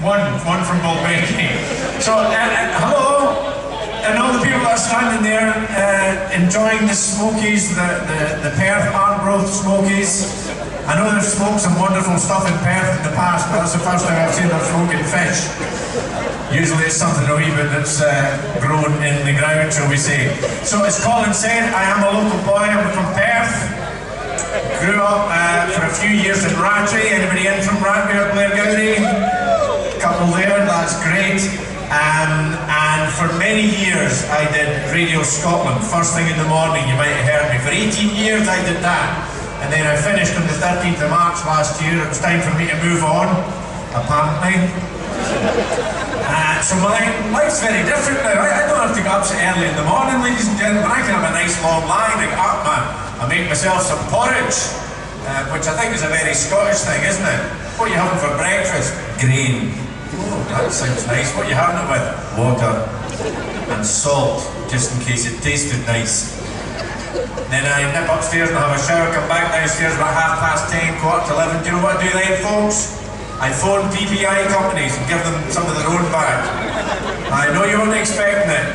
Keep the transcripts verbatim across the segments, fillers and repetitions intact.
One, one from Bulbecky. So, uh, uh, hello, and all the people that are standing there uh, enjoying the Smokies, the, the, the Perth Heart Growth Smokies. I know they've smoked some wonderful stuff in Perth in the past, but that's the first time I've seen them smoking fish. Usually it's something or even that's uh, grown in the ground, shall we say. So as Colin said, I am a local boy, I'm from Perth. Grew up uh, for a few years in Rattray. Anybody in from Rattray or Blairgowrie? A couple there, that's great. Um, and for many years I did Radio Scotland. First thing in the morning, you might have heard me. For eighteen years I did that. And then I finished on the thirteenth of March last year. It was time for me to move on, apparently. Uh, so my life's very different now. I, I don't have to get up so early in the morning, ladies and gentlemen. I can have a nice long lie and get up, man. I make myself some porridge, uh, which I think is a very Scottish thing, isn't it? What are you having for breakfast? Grain. Oh, that sounds nice. What are you having it with? Water and salt, just in case it tasted nice. Then I nip upstairs and have a shower, come back downstairs about half past ten, quarter to eleven. Do you know what I do then, folks? I phone P P I companies and give them some of their own back. I know you weren't expecting it.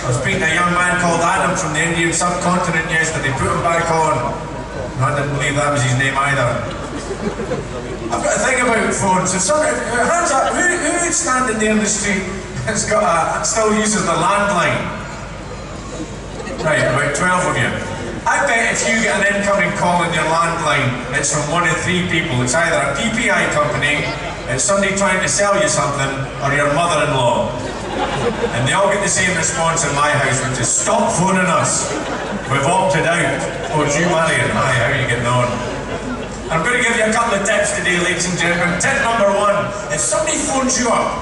I was speaking to a young man called Adam from the Indian subcontinent yesterday, put him back on. No, I didn't believe that was his name either. I've got a thing about phones. If somebody, hands up, who, who's standing there in the street that's got a, still uses the landline? Right, about twelve of you. I bet if you get an incoming call on your landline, it's from one of three people. It's either a P P I company, it's somebody trying to sell you something, or your mother-in-law. And they all get the same response in my house, which is, stop phoning us. We've opted out. Oh, it's you, Marion. Hi, how are you getting on? I'm going to give you a couple of tips today, ladies and gentlemen. Tip number one, if somebody phones you up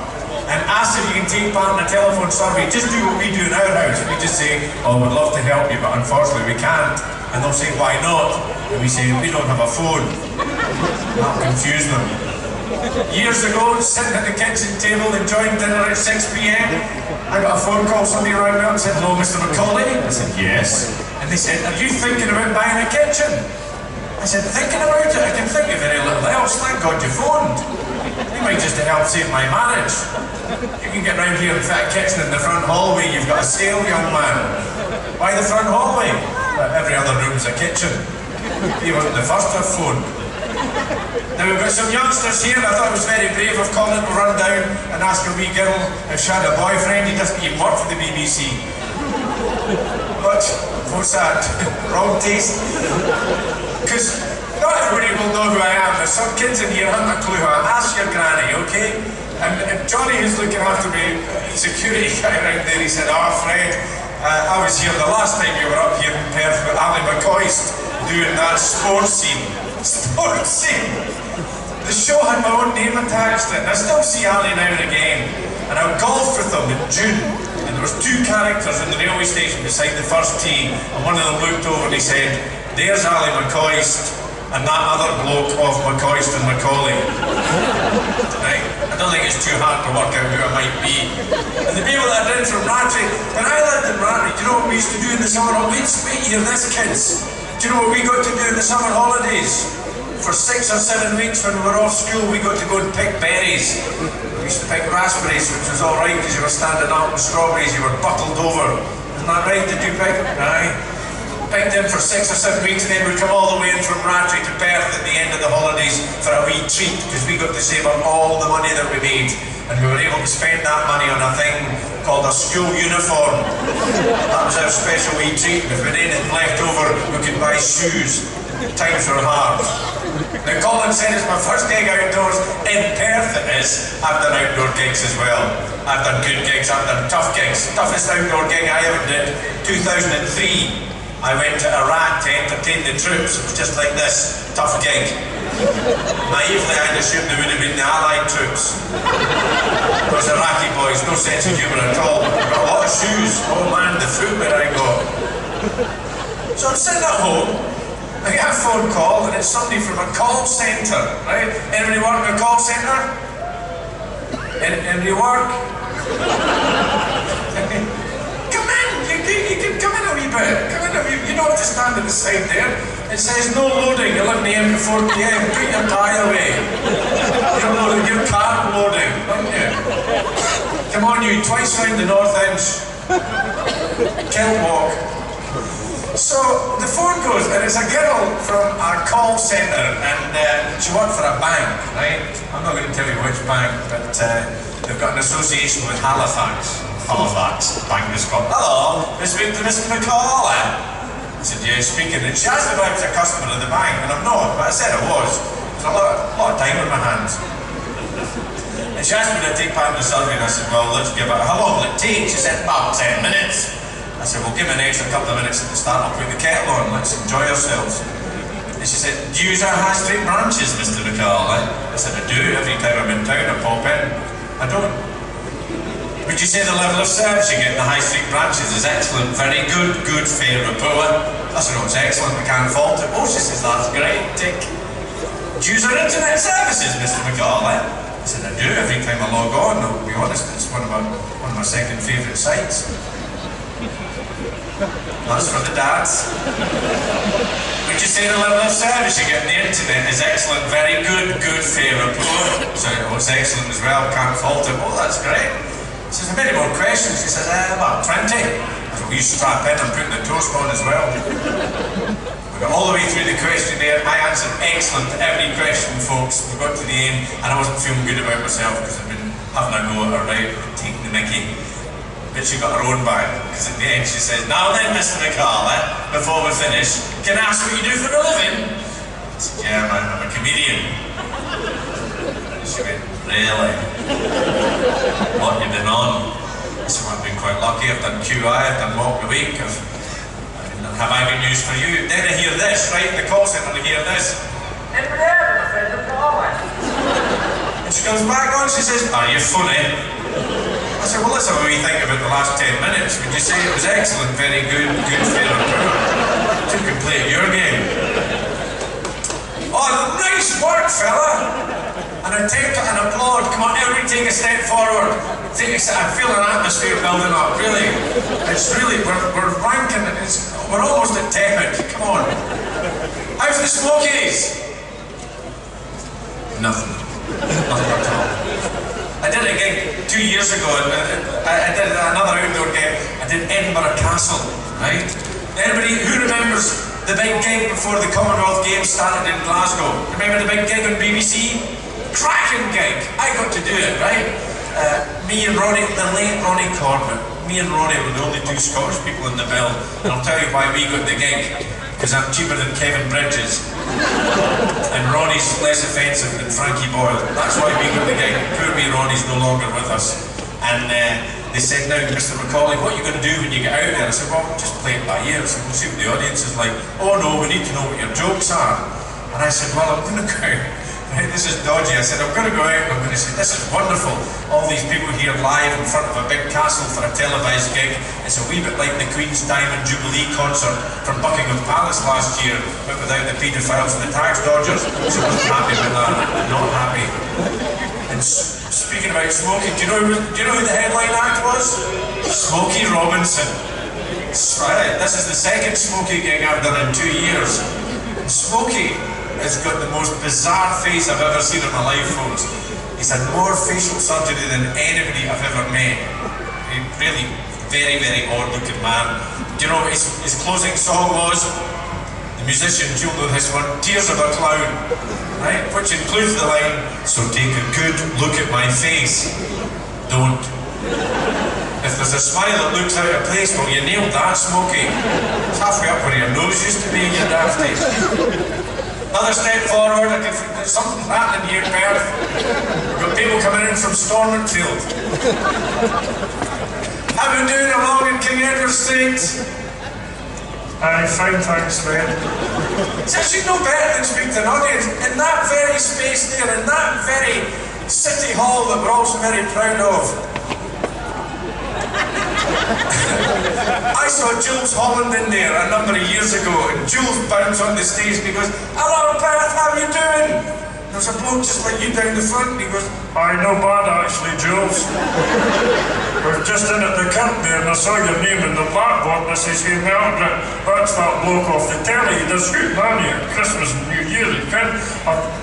and asks if you can take part in a telephone survey, just do what we do in our house. We just say, oh, we'd love to help you, but unfortunately we can't. And they'll say, why not? And we say, we don't have a phone. That'll confuse them. Years ago, sitting at the kitchen table enjoying dinner at six p m, I got a phone call, somebody rang me up and said, hello, Mister Macaulay? I said, yes. And they said, are you thinking about buying a kitchen? I said, thinking about it? I can think of very little else. Thank God you phoned. You might just help save my marriage. You can get round here and fit a kitchen in the front hallway. You've got a sale, young man. Why the front hallway? Well, every other room's a kitchen. He wasn't the first to have phoned. Now we've got some youngsters here, and I thought it was very brave of Colin to run down and ask a wee girl if she had a boyfriend. He doesn't even work for the B B C. But, what's that? Wrong taste? Because not everybody will know who I am. There's some kids in here haven't a clue who I am. Ask your granny, okay? And, and Johnny is looking after me, security guy right there, he said, ah, oh, Fred, uh, I was here the last time you were up here in Perth with Ally McCoist doing that sports scene. Sports scene! The show had my own name attached to it, and I still see Ali now and again. And I golfed with them in June, and there was two characters in the railway station beside the first tee, and one of them looked over and he said, there's Ally McCoist, and that other bloke of McCoist and Macaulay. Right? I don't think it's too hard to work out who it might be. And the people that I did from Rattray, when I lived in Rattray, do you know what we used to do in the summer holidays? Wait, wait, hear this, kids. Do you know what we got to do in the summer holidays? For six or seven weeks when we were off school, we got to go and pick berries. We used to pick raspberries, which was all right because you were standing up, and strawberries, you were buckled over. Isn't that right? Did you pick them? Aye. Picked them for six or seven weeks, and then we'd come all the way in from Rattray to Perth at the end of the holidays for a wee treat, because we got to save up all the money that we made. And we were able to spend that money on a thing called a school uniform. That was our special wee treat. If we had anything left over, we could buy shoes. Times were hard. Now Colin said it's my first gig outdoors, in Perth it is. I've done outdoor gigs as well. I've done good gigs, I've done tough gigs. Toughest outdoor gig I ever did, two thousand three. I went to Iraq to entertain the troops. It was just like this, tough gig. Naively I'd assumed they would have been the Allied troops. Those Iraqi boys, no sense of humour at all. I've got a lot of shoes. Oh man, the footwear I got. So I'm sitting at home. I get a phone call and it's somebody from a call centre, right? Anybody work in a call centre? Anybody work? Come in! You, you, you can come in a wee bit. Come in a wee bit. You don't have to stand at the side there. It says no loading, eleven a m to four p m Put your tie away. You're loading, your car loading. Like, Come on you, twice round the north end. Kilt walk. So the phone goes, and it's a girl from our call centre, and uh, she worked for a bank, right? I'm not going to tell you which bank, but uh, they've got an association with Halifax. Halifax, the bank is called, hello, this week to Mister Macaulay. I said, yeah, speaking, and she asked if I was a customer of the bank, and I'm not, but I said I was. There's a lot, a lot of time on my hands. And she asked me to take part in the survey, and I said, well, let's give it, how long will it take? She said, about ten minutes. I said, well, give me an extra couple of minutes at the start, I'll put the kettle on, let's enjoy ourselves. And she said, do you use our high street branches, Mister Macaulay? I said, I do, every time I'm in town I pop in. I don't. Would you say the level of service you get in the high street branches is excellent, very good, good, fair rapport? I said, oh, it's excellent, we can't fault it. Oh, she says, that's great, tick. Do you use our internet services, Mister Macaulay? I said, I do, every time I log on, I'll be honest, it's one of my, one of my second favourite sites. That's for the dads. Would you say the level of service you get on the internet is excellent, very good, good, fair report? So, oh, it's excellent as well, can't fault it. Oh, that's great. She says, many more questions. She says, eh, about twenty. I said, well, you strap in, I'm putting the toast on as well. We got all the way through the questionnaire. I answered excellent to every question, folks. We got to the end, and I wasn't feeling good about myself because I've been having a go at her, right, taking the mickey. But she got her own bag, because at the end she says, now then, Mister Macaulay, before we finish, can I ask what you do for a living? I said, yeah, man, I'm a comedian. She went, really? What have you been on? I said, well, I've been quite lucky, I've done Q I, I've done Mock the Week, I've, have I got news for you? Then I hear this, right, in the call centre, I hear this. It's there, Mister Macaulay. And she comes back on, she says, are you funny? I said, well, let's have a wee think about the last ten minutes. Would you say it was excellent, very good, good, fair and poor? You can play at your game. Oh, nice work, fella! An attempt at an applaud. Come on, everybody take a step forward. Take a step. I feel an atmosphere building up, really. It's really, we're, we're ranking, it's, we're almost at tepid. Come on. How's the Smokies? Nothing. Nothing at all. I did a gig two years ago, and I, I did another outdoor gig. I did Edinburgh Castle, right? Everybody who remembers the big gig before the Commonwealth Games started in Glasgow? Remember the big gig on B B C? Cracking gig! I got to do it, right? Uh, me and Ronnie, the late Ronnie Corbett, me and Ronnie were the only two Scottish people in the bill, and I'll tell you why we got the gig. Because I'm cheaper than Kevin Bridges. And Ronnie's less offensive than Frankie Boyle. That's why we got the gig. Poor me, Ronnie's no longer with us. And uh, they said, now, Mister Macaulay, what are you going to do when you get out there? I said, well, just play it by ear. So we'll see what the audience is like. Oh, no, we need to know what your jokes are. And I said, well, I'm going to go out. This is dodgy. I said, I'm going to go out and I'm going to say, this is wonderful. All these people here live in front of a big castle for a televised gig. It's a wee bit like the Queen's Diamond Jubilee concert from Buckingham Palace last year, but without the paedophiles and the tax dodgers. So I wasn't happy with that. Not happy. And speaking about smoking, do you know, do you know who the headline act was? Smokey Robinson. Right, this is the second Smokey gig I've done in two years. Smokey has got the most bizarre face I've ever seen in my life, folks. He's had more facial surgery than anybody I've ever met. He really, very, very odd-looking man. Do you know what his, his closing song was? The musician, you'll know this one, Tears of a Clown, right? Which includes the line, so take a good look at my face. Don't. If there's a smile that looks out of place, well, you nailed that, Smokey. It's halfway up where your nose used to be in your dafty. Another step forward, I can, there's something happening here in Perth. We've got people coming in from Stormontfield. How are we doing along in King Edward's Street? Aye, fine, thanks, man. Since you know better than speak to an audience, in that very space there, in that very city hall that we're also very proud of, I saw Jools Holland in there a number of years ago, and Jools bounced on the stage and he goes, hello Perth, how are you doing? There's a bloke just like you down the front and he goes, aye, no bad actually, Jools. We're just in at the curtain there and I saw your name in the blackboard and I says, hey Margaret, that's that bloke off the telly, he does shoot money at Christmas and New Year's.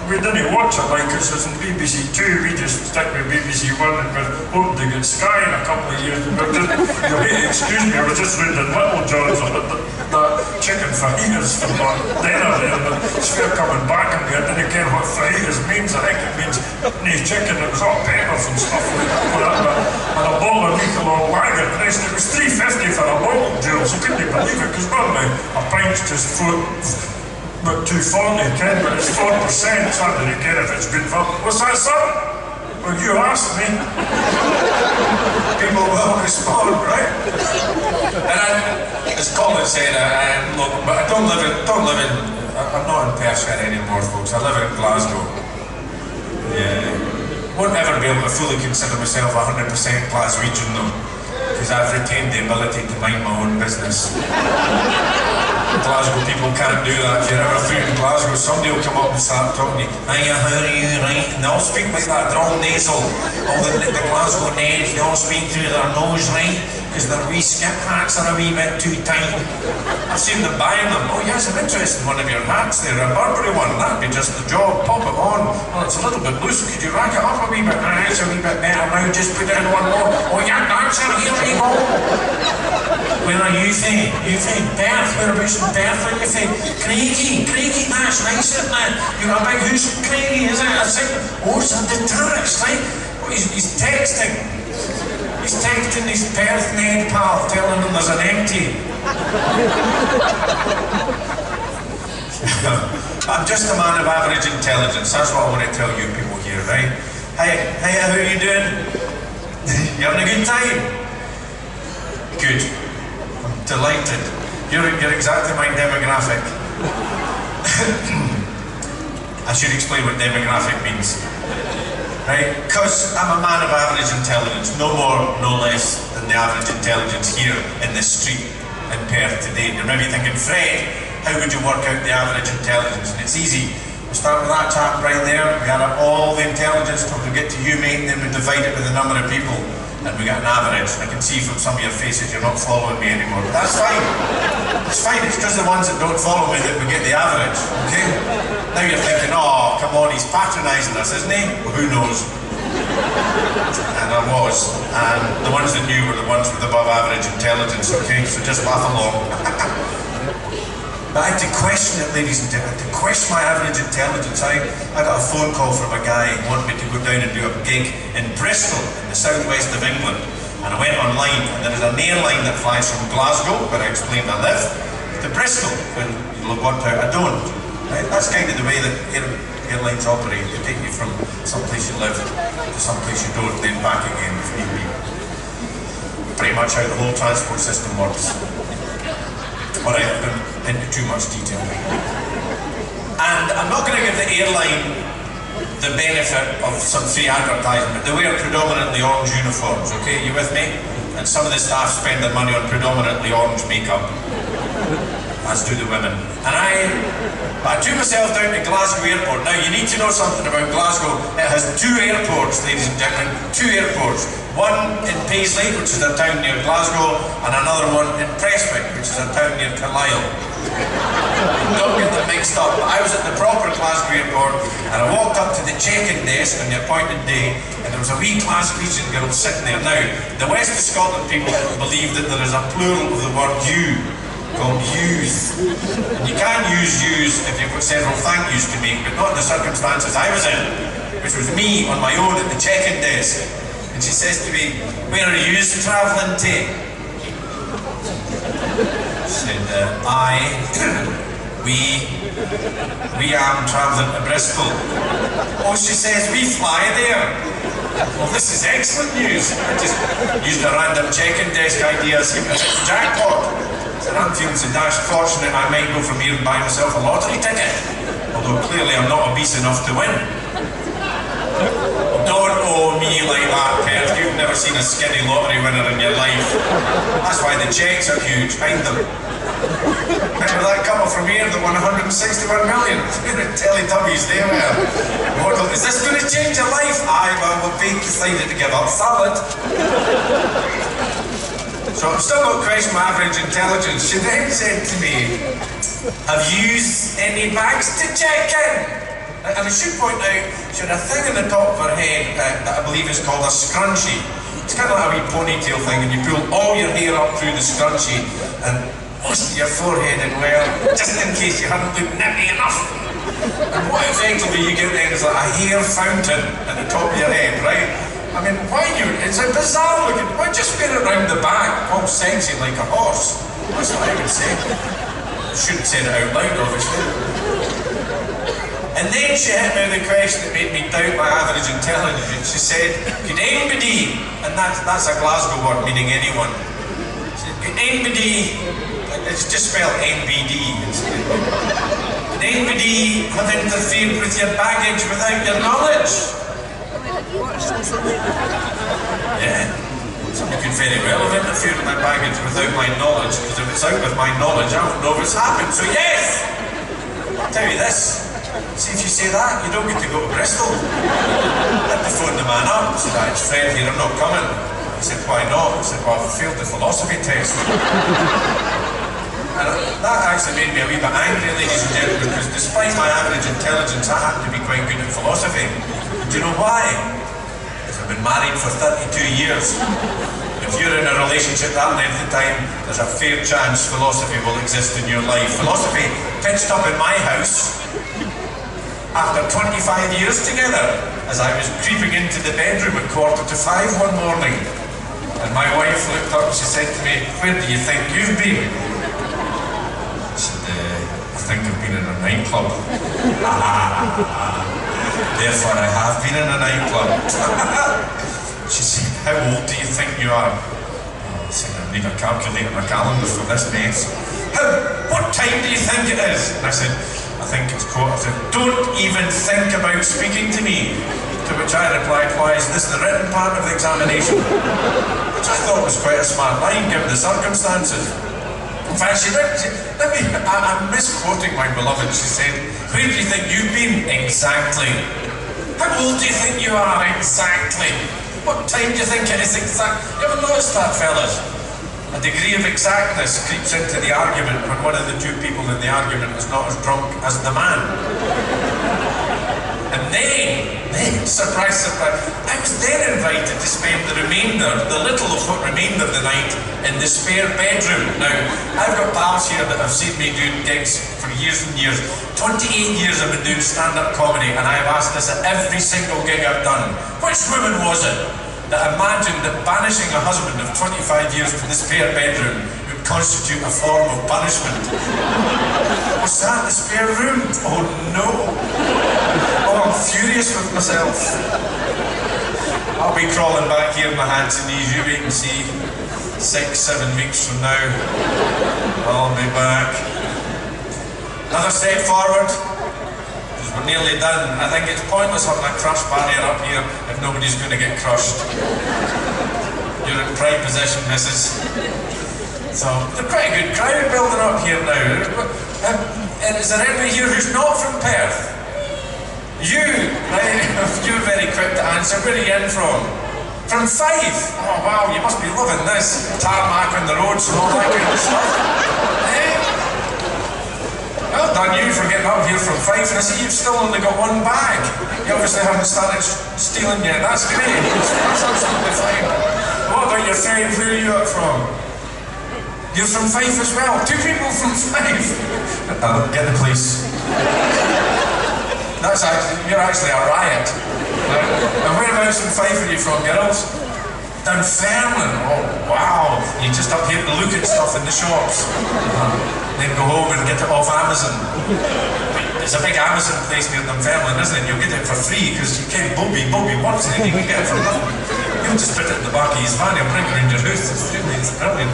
We didn't watch it like this, it's on B B C two, we just stick with B B C one and we're hoping to in Sky in a couple of years. You'll have to excuse me, I was just reading Little John's about the, the chicken fajitas for dinner there, but it's fair coming back and I didn't care what fajitas means. I think it means chicken and hot peppers and stuff like that, but, and a bottle of Nicola Lager. And it was three fifty for a bottle, Jools, so couldn't you believe it? Because normally a pint's just four, about two forty, Ken, but it's four percent, so I didn't care if it's good for. What's that, sir? Well, you asked me. People will respond, right? And I, as Colin said, I, I, look, but I don't live in, don't live in, I, I'm not in Perth anymore, folks. I live in Glasgow. Yeah. Won't ever be able to fully consider myself one hundred percent Glaswegian, though, because I've retained the ability to mind my own business. Glasgow people can't do that. If you're ever through in Glasgow, somebody will come up and start talking to you, hey, how are you, right? And they'll speak like that, they're all nasal. All the, the Glasgow names, they all speak through their nose, right? Because their wee skip hats are a wee bit too tight. I've seen them buying them. Oh, yes, I'm interested in one of your hats there, a Burberry one. That'd be just the job. Pop it on. Well, it's a little bit loose. Could you rack it up a wee bit? Ah, it's a wee bit better now. Just put it in one more. Oh, yeah, that's it. Here we go. Where are you from? You from Perth? Whereabouts in Perth are you from? Craigie, Craigie, that's nice, isn't it? You've got a big house in Craigie, is it? I said, oh, it's a deterrence, right? Oh, he's, he's texting. He's texting his Perth Ned pal, telling him there's an empty. I'm just a man of average intelligence, that's what I want to tell you people here, right? Hey, hey, how are you doing? You having a good time? Good. Delighted. You're, you're exactly my demographic. I should explain what demographic means. Right? Because I'm a man of average intelligence, no more, no less than the average intelligence here in this street in Perth today. And you may be thinking, Fred, how would you work out the average intelligence? And it's easy. We'll start with that chap right there. We add up all the intelligence until we get to you, mate, and then we divide it by the number of people. And we got an average. I can see from some of your faces you're not following me anymore. But that's fine. It's fine. It's just the ones that don't follow me that we get the average. Okay? Now you're thinking, oh, come on, he's patronising us, isn't he? Well, who knows? And I was. And the ones that knew were the ones with above average intelligence. Okay? So just laugh along. But I had to question it, ladies and gentlemen. I had to question my average intelligence. I, I got a phone call from a guy who wanted me to go down and do a gig in Bristol, southwest of England, and I went online, and there is an airline that flies from Glasgow, where I explained I live, to Bristol, when you'll have worked out I don't. Right? That's kind of the way that air, airlines operate. They take you from some place you live to some place you don't, then back again if need be. Pretty much how the whole transport system works. Alright, I've been into too much detail. And I'm not going to give the airline the benefit of some free advertisement. They wear predominantly orange uniforms, okay, you with me? And some of the staff spend their money on predominantly orange makeup, as do the women. And I, I took myself down to Glasgow Airport. Now you need to know something about Glasgow. It has two airports, ladies and gentlemen, two airports. One in Paisley, which is a town near Glasgow, and another one in Prestwick, which is a town near Carlisle. Don't get them mixed up, but I was at the proper Glasgow Airport and I walked up to the check-in desk on the appointed day and there was a wee Glaswegian girl sitting there. Now, the West of Scotland people believe that there is a plural of the word you, called youth. And you can use yous if you've got several thank yous to make, but not in the circumstances I was in, which was me on my own at the check-in desk. And she says to me, where are yous travelling to? She said, uh, I... We, we am travelling to Bristol. Oh, she says, we fly there. Well, this is excellent news. I just used a random check-in desk idea, see if it's a jackpot. So I'm feeling so dash fortunate I might go from here and buy myself a lottery ticket. Although clearly I'm not obese enough to win. Don't owe me like that, Perth. You've never seen a skinny lottery winner in your life. That's why the checks are huge. Find them. Remember that couple from here that won one hundred sixty-one million? They're Teletubbies, they were. Mortal, is this going to change your life? Aye, well, we've decided to give up salad. So I'm still not questioning my average intelligence. She then said to me, have you any bags to check in? And I should point out, she had a thing in the top of her head uh, that I believe is called a scrunchie. it's kind of like a wee ponytail thing, and you pull all your hair up through the scrunchie and onto your forehead and well, just in case you haven't looked nippy enough. And what effectively you get then is like a hair fountain at the top of your head, right? I mean, why you, it's a bizarre looking, why just wear it round the back, all sexy like a horse? That's what I would say. Shouldn't say it out loud, obviously. And then she hit me with a question that made me doubt my average intelligence. She said, could anybody, and that's, that's a Glasgow word meaning anyone, she said, could anybody, it's just spelled N B D, could anybody have interfered with your baggage without your knowledge? Yeah, somebody could very well have interfered with my baggage without my knowledge, because if it's out with my knowledge, I don't know if it's happened, so yes! I'll tell you this. See, if you say that, you don't get to go to Bristol. I had to phone the man up. I said, ah, it's Fred here, I'm not coming. He said, why not? I said, well, I've failed the philosophy test. And that actually made me a wee bit angry, ladies and gentlemen, because despite my average intelligence, I happen to be quite good at philosophy. Do you know why? Because I've been married for thirty-two years. If you're in a relationship that length of time, there's a fair chance philosophy will exist in your life. Philosophy pitched up in my house after twenty-five years together, as I was creeping into the bedroom at quarter to five one morning. And my wife looked up and she said to me, where do you think you've been? I said, uh, I think I've been in a nightclub. Therefore I have been in a nightclub. She said, how old do you think you are? I said, I need a calculator and a calendar for this mess. How, what time do you think it is? And I said, I think it's quarter. I said, don't even think about speaking to me. To which I replied, why, is this the written part of the examination? Which I thought was quite a smart line, given the circumstances. In fact, she did, she, let me, I, I'm misquoting my beloved. She said, where do you think you've been? Exactly. How old do you think you are? Exactly. What time do you think it is exact? You ever noticed that, fellas? A degree of exactness creeps into the argument when one of the two people in the argument is not as drunk as the man. And then, then, surprise, surprise, I was then invited to spend the remainder, the little of what remained of the night, in the spare bedroom. Now, I've got pals here that have seen me doing gigs for years and years. twenty-eight years I've been doing stand-up comedy, and I have asked this at every single gig I've done. Which woman was it that imagined that banishing a husband of twenty-five years to the spare bedroom would constitute a form of punishment? Was that the spare room? Oh no! Oh, I'm furious with myself. I'll be crawling back here on my hands and knees, you wait and see. Six, seven weeks from now, I'll be back. Another step forward, because we're nearly done. I think it's pointless having a crush barrier up here if nobody's going to get crushed. You're in prime position, missus. So, they're pretty good crowd building up here now. Um, and is there anybody here who's not from Perth? You, right? You're very quick to answer. Where are you in from? From Fife? Oh wow, you must be loving this. Tarmac on the roads and all that kind of stuff. Well done you for getting up here from Fife, and I see you've still only got one bag. You obviously haven't started stealing yet, that's great. That's absolutely fine. What about your friend, where are you up from? You're from Fife as well, two people from Fife. Uh, get the police. That's actually, you're actually a riot. And whereabouts in Fife are you from, girls? Dunfermline, oh wow, you just up here to look at stuff in the shops, uh, then go home and get it off Amazon. There's a big Amazon place near Dunfermline, isn't it? You'll get it for free because you can't Bobby, Bobby wants it, you can get it for nothing. You'll just put it in the back of his van, he'll bring it around your house, it's really, it's brilliant.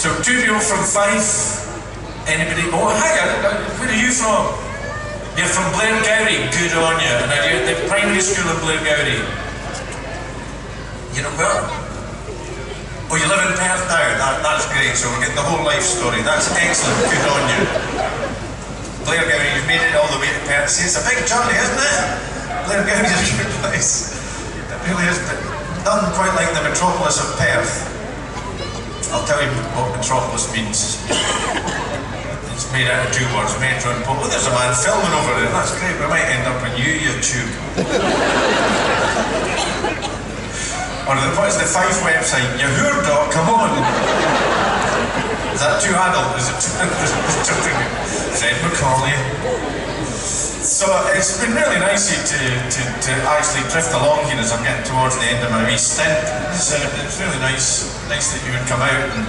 So two people from Fife, anybody, oh hi, where are you from? You're from Blairgowrie, good on you. And you're at the primary school in Blairgowrie. You know where? Oh, you live in Perth now? That, that's great, so we'll get the whole life story. That's excellent, good on you. Blairgowrie, you've made it all the way to Perth. See, it's a big journey, isn't it? Blairgowrie's a good place. It really is, but nothing quite like the metropolis of Perth. I'll tell you what metropolis means. It's made out of two words, metro and pole. Oh, there's a man filming over there. That's great, we might end up on you, YouTube. Or the, what is the Fife website? Yahoo dot com, come on! Is that too adult? Is it too... Fred Macaulay. So it's been really nice to, to, to actually drift along here as I'm getting towards the end of my wee stint. So it's really nice, nice that you would come out and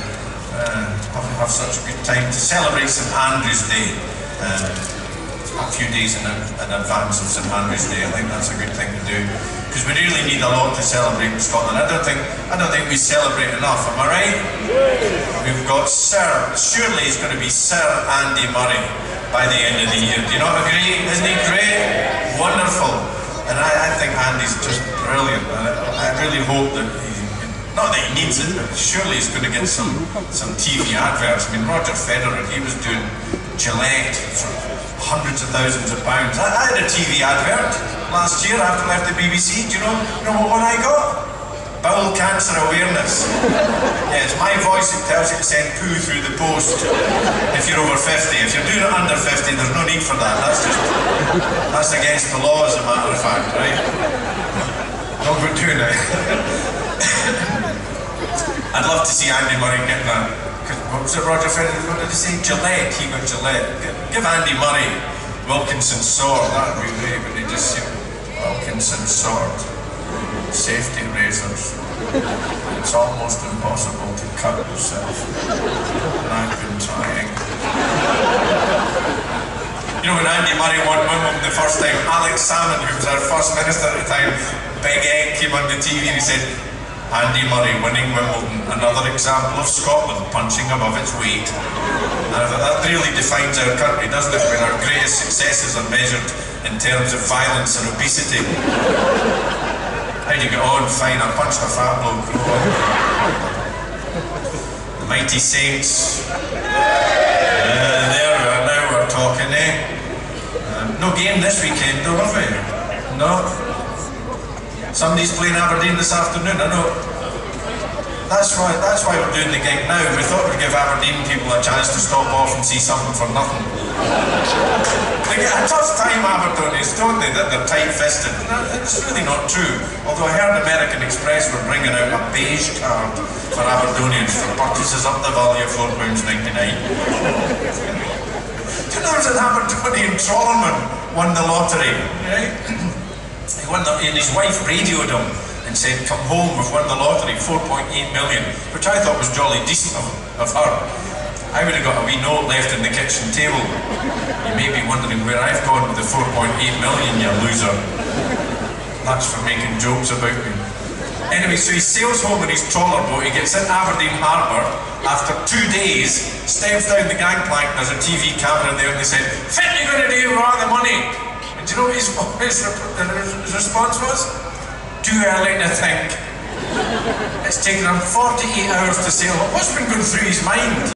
uh, have, have such a good time to celebrate St Andrew's Day. Uh, a few days in, in advance of St Andrew's Day. I think that's a good thing to do, because we really need a lot to celebrate in Scotland. I don't think I don't think we celebrate enough, am I right? We've got Sir, surely he's going to be Sir Andy Murray by the end of the year. Do you not agree? Isn't he great? Wonderful. And I, I think Andy's just brilliant. I, I really hope that he, not that he needs it, but surely he's going to get some, some T V adverts. I mean, Roger Federer, he was doing Gillette for hundreds of thousands of pounds. I, I had a T V advert last year after I left the B B C. Do you know, you know what one I got? Bowel cancer awareness. Yeah, it's my voice that tells you to send poo through the post if you're over fifty. If you're doing it under fifty, there's no need for that. That's just, that's against the law as a matter of fact, right? Don't go too now. I'd love to see Andy Murray get that. What was it, Roger Federer? What did he say? Gillette. He got Gillette. Give Andy Murray Wilkinson Sword. That would be great. But they just say Wilkinson Sword. Safety razors. It's almost impossible to cut yourself. And I've been trying. You know, when Andy Murray won Wimbledon the first time, Alex Salmond, who was our first minister at the time, Big Egg came on the T V and he said, Andy Murray winning Wimbledon, another example of Scotland punching above its weight. And that really defines our country, doesn't it? When our greatest successes are measured in terms of violence and obesity. How do you get on? Fine, I punched a fat bloke. The mighty Saints. Uh, there we are, now we're talking, eh? Um, no game this weekend, though, have we? No? Somebody's playing Aberdeen this afternoon, I know. That's right, that's why we're doing the gig now. We thought we'd give Aberdeen people a chance to stop off and see something for nothing. They get a tough time, Aberdeens, don't they, that they're tight-fisted. It's really not true. Although I heard American Express were bringing out a beige card for Aberdeens for purchases up the value of four pounds ninety-nine. Do you know there was an Aberdeenian trawlerman won the lottery, right? He won the, and his wife radioed him and said, come home, we've won the lottery, four point eight million, which I thought was jolly decent of, of her. I would have got a wee note left in the kitchen table. You may be wondering where I've gone with the four point eight million, you loser. That's for making jokes about me. Anyway, so he sails home in his trawler boat, he gets in Aberdeen Harbour, after two days, steps down the gangplank, there's a T V camera there and they said, Fit you gonna do without the money? Do you know what his, his, his response was? Too early to think. It's taken him forty-eight hours to sail. What's been going through his mind?